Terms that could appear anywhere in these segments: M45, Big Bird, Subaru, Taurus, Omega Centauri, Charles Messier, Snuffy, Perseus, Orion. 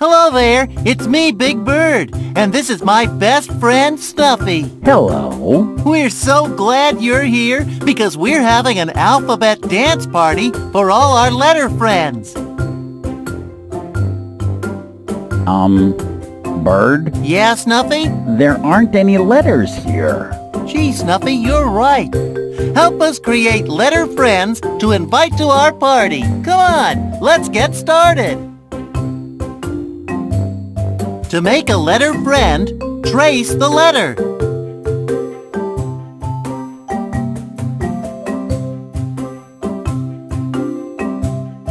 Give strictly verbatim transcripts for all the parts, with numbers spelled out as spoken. Hello there, it's me, Big Bird, and this is my best friend, Snuffy. Hello. We're so glad you're here because we're having an alphabet dance party for all our letter friends. Um, Bird? Yeah, Snuffy? There aren't any letters here. Gee, Snuffy, you're right. Help us create letter friends to invite to our party. Come on, let's get started. To make a letter friend, trace the letter.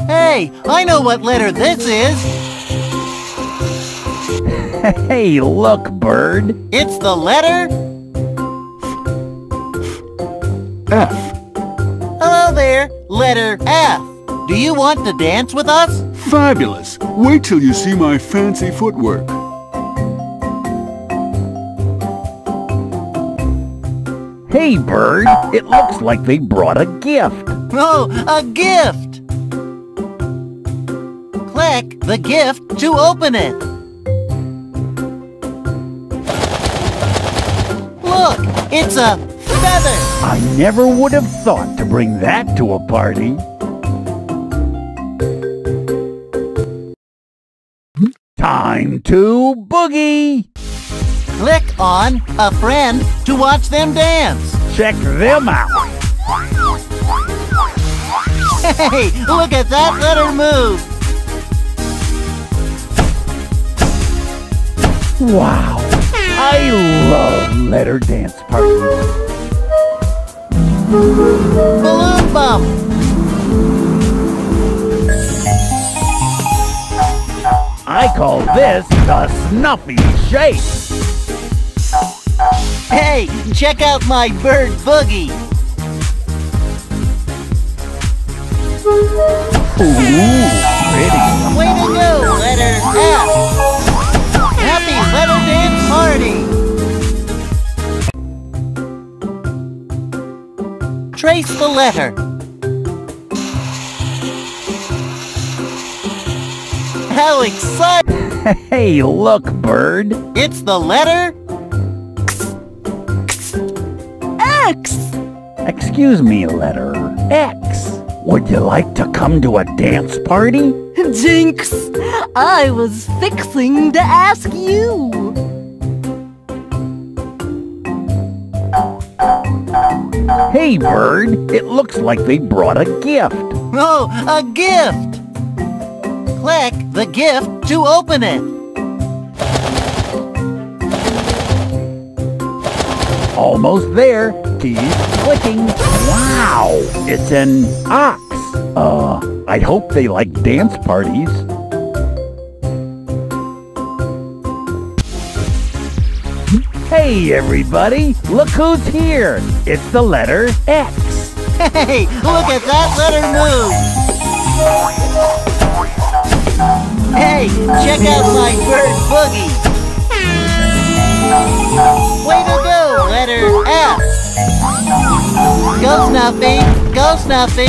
Hey, I know what letter this is. Hey, look, Bird. It's the letter F. Hello there, letter F. Do you want to dance with us? Fabulous. Wait till you see my fancy footwork. Hey, Bird, it looks like they brought a gift. Oh, a gift! Click the gift to open it. Look, it's a feather. I never would have thought to bring that to a party. Time to boogie! Click on a friend to watch them dance. Check them out. Hey, look at that letter move. Wow, I love letter dance parties. Balloon bump. I call this the Snuffy Shake. Hey, check out my bird boogie! Ooh, pretty! Way to go, letter F! Happy letter dance party! Trace the letter. How exciting! Hey, look, Bird! It's the letter... Excuse me, letter X. Would you like to come to a dance party? Jinx, I was fixing to ask you. Hey, Bird, it looks like they brought a gift. Oh, a gift! Click the gift to open it. Almost there. Keep clicking. Wow! It's an ox. Uh, I hope they like dance parties. Hey, everybody! Look who's here! It's the letter X. Hey! Look at that letter move! Hey! Check out my bird boogie! Way to go! Letter F. Go, Snuffy. Go, Snuffy.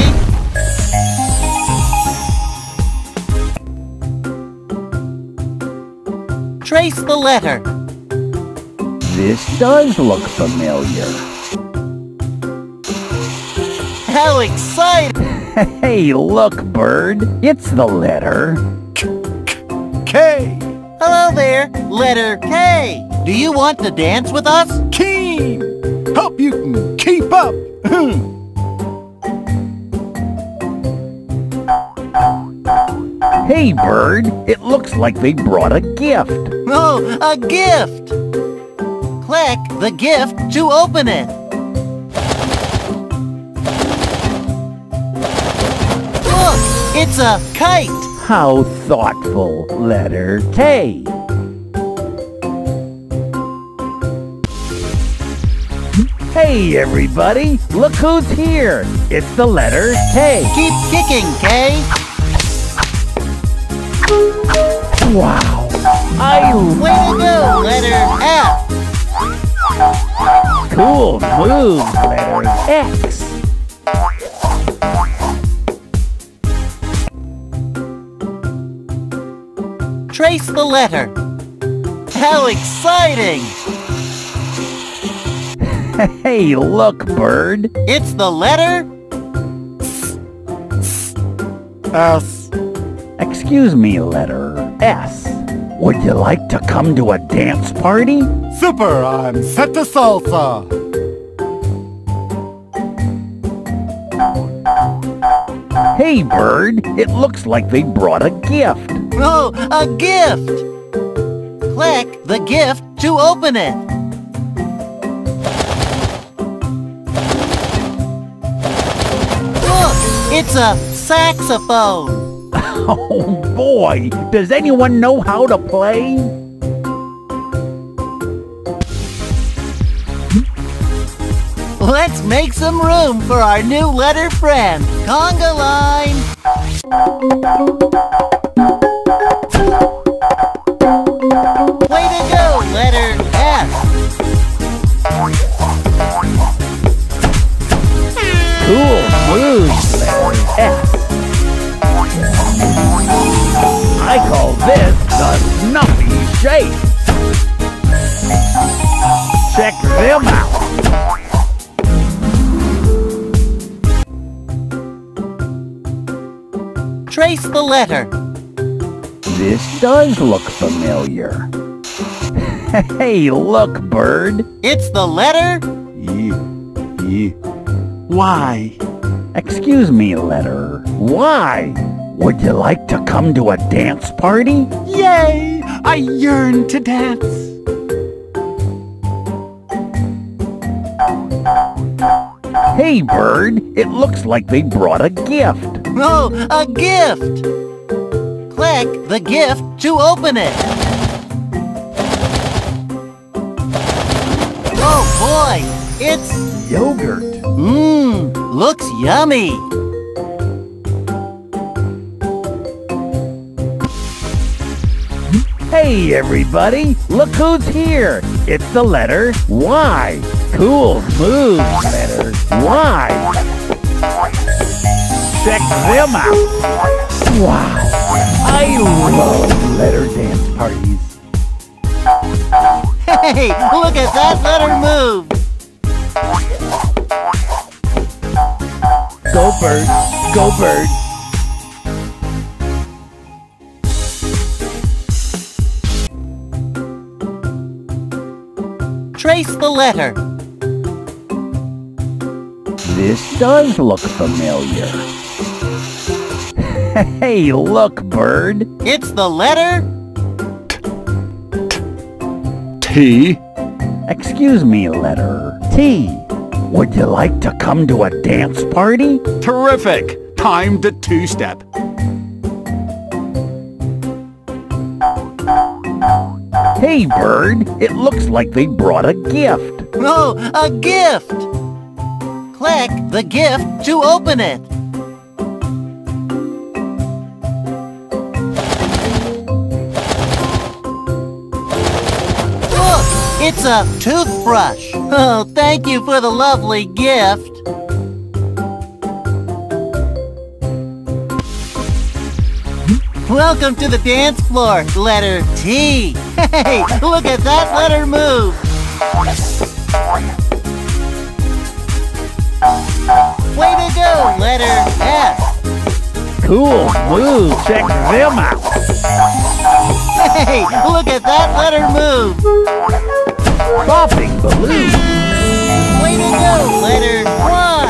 Trace the letter. This does look familiar. How exciting! Hey, look, Bird. It's the letter K. Hello there, letter K. Do you want to dance with us? Keen! Hope you can keep up! Hey, Bird, it looks like they brought a gift. Oh, a gift! Click the gift to open it. Look, it's a kite! How thoughtful, letter K. Hey, everybody! Look who's here! It's the letter K. Keep kicking, K. Wow! I way to go, letter F. Cool move, letter X. replace the letter. How exciting! Hey, look, Bird. It's the letter... S. S. S. Excuse me, letter S. Would you like to come to a dance party? Super! I'm set to salsa! Hey, Bird! It looks like they brought a gift! Oh, a gift! Click the gift to open it! Look! It's a saxophone! Oh boy, does anyone know how to play? Let's make some room for our new letter friend, Conga Line! Way to go, letter F! Cool moves, letter F! I call this the Snuffy shape. Check them out. Trace the letter. This does look familiar. Hey, look, Bird. It's the letter... Y. Y. Y. Excuse me, letter Y. Would you like to come to a dance party? Yay! I yearn to dance! Hey, Bird! It looks like they brought a gift! Oh, a gift! Click the gift to open it! Oh boy! It's... yogurt! Mmm! Looks yummy! Hey everybody, look who's here! It's the letter Y! Cool moves, letter Y! Check them out! Wow! I love letter dance parties! Hey, look at that letter move! Go Bird! Go Bird! Trace the letter. This does look familiar. Hey, look, Bird. It's the letter... T. T. Excuse me, letter T. Would you like to come to a dance party? Terrific! Time to two-step. Hey, Bird! It looks like they brought a gift! Oh, a gift! Click the gift to open it! Look! It's a toothbrush! Oh, thank you for the lovely gift! Welcome to the dance floor, letter T! Hey, look at that letter move! Way to go, letter F! Cool move, check them out! Hey, look at that letter move! Popping balloons! Way to go, letter Y!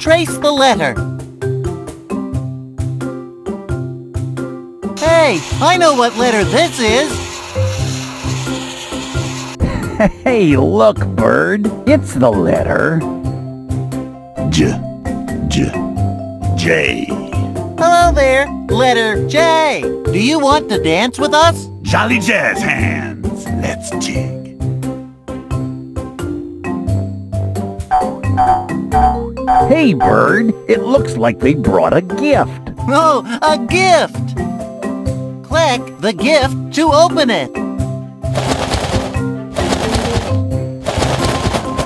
Trace the letter. Hey, I know what letter this is. Hey, look, Bird. It's the letter... J. J. J. Hello there, letter J. Do you want to dance with us? Jolly jazz hands. Let's jig. Hey, Bird! It looks like they brought a gift! Oh, a gift! Click the gift to open it!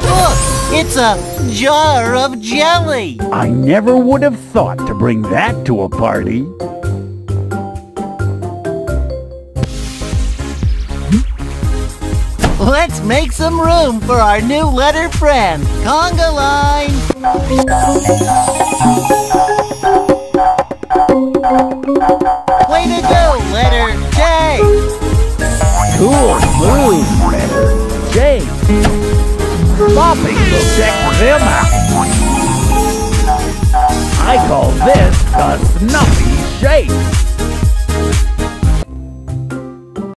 Look! It's a jar of jelly. I never would have thought to bring that to a party. Let's make some room for our new letter friend, Conga Line. Way to go, letter J. Cool move, letter J. Floppy will check them out. I call this the Snuffy Shake.